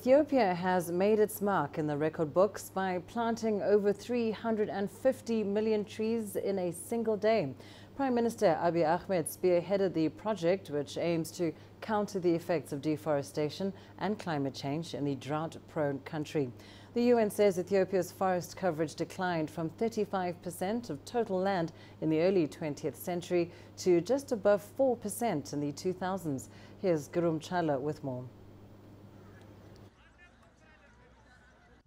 Ethiopia has made its mark in the record books by planting over 350 million trees in a single day. Prime Minister Abiy Ahmed spearheaded the project, which aims to counter the effects of deforestation and climate change in the drought-prone country. The UN says Ethiopia's forest coverage declined from 35% of total land in the early 20th century to just above 4% in the 2000s. Here's Girum Chala with more.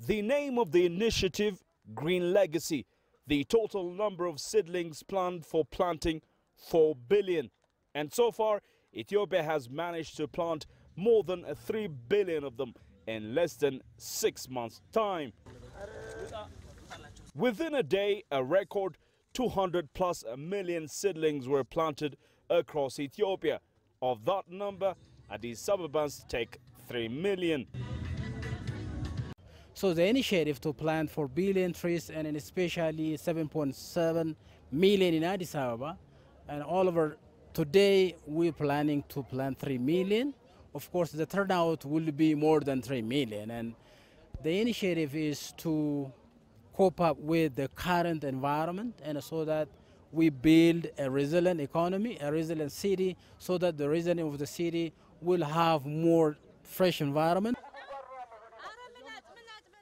The name of the initiative, Green Legacy. The total number of seedlings planned for planting, 4 billion. And so far, Ethiopia has managed to plant more than 3 billion of them in less than 6 months' time. Within a day, a record 200+ million seedlings were planted across Ethiopia. Of that number, Addis Abebans take 3 million. So the initiative to plant 4 billion trees and especially 7.7 million in Addis Ababa and all over today we're planning to plant 3 million. Of course the turnout will be more than 3 million and the initiative is to cope up with the current environment and so that we build a resilient economy, a resilient city so that the resident of the city will have more fresh environment.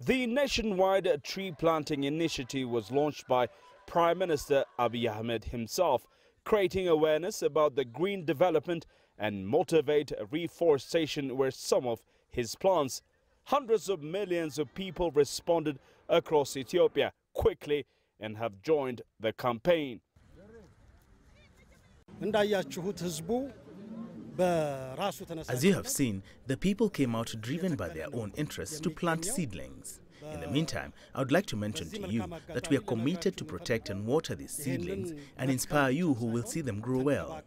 The nationwide tree planting initiative was launched by Prime Minister Abiy Ahmed himself, creating awareness about the green development and motivate reforestation were some of his plans. Hundreds of millions of people responded across Ethiopia quickly and have joined the campaign. As you have seen, the people came out driven by their own interests to plant seedlings. In the meantime, I would like to mention to you that we are committed to protect and water these seedlings and inspire you who will see them grow well.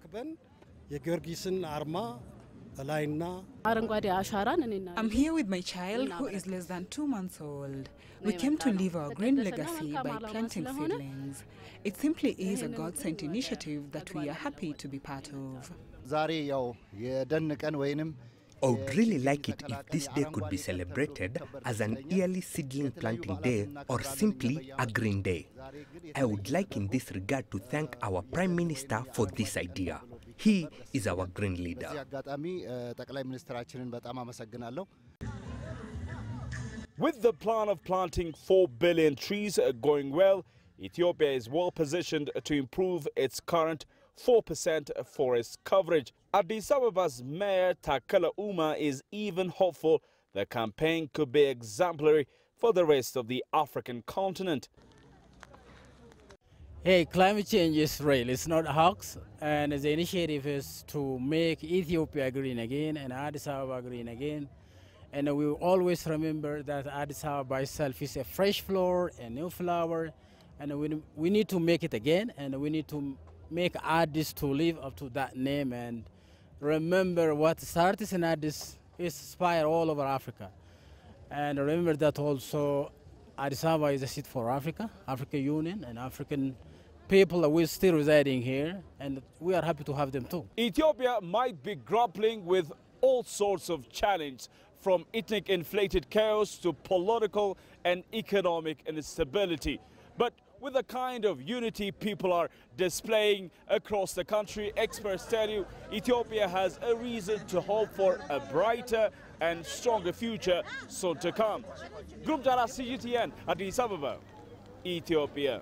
I'm here with my child who is less than 2 months old. We came to leave our green legacy by planting seedlings. It simply is a God-sent initiative that we are happy to be part of. I would really like it if this day could be celebrated as an yearly seedling planting day or simply a green day. I would like in this regard to thank our Prime Minister for this idea. He is our green leader. With the plan of planting 4 billion trees going well, Ethiopia is well positioned to improve its current 4% forest coverage. Addis Abeba's mayor Takela Uma is even hopeful the campaign could be exemplary for the rest of the African continent. Hey, climate change is real, it's not a hoax, and the initiative is to make Ethiopia green again and Addis Ababa green again. And we will always remember that Addis Ababa by itself is a fresh flower, a new flower, and we need to make it again, and we need to make Addis to live up to that name and remember what started in Addis is inspired all over Africa. And remember that also Addis Ababa is a seat for Africa, African Union and African people are still residing here and we are happy to have them too. Ethiopia might be grappling with all sorts of challenges, from ethnic inflated chaos to political and economic instability. But with the kind of unity people are displaying across the country, experts tell you Ethiopia has a reason to hope for a brighter and stronger future soon to come. Girum Chala, CGTN, Addis Ababa, Ethiopia.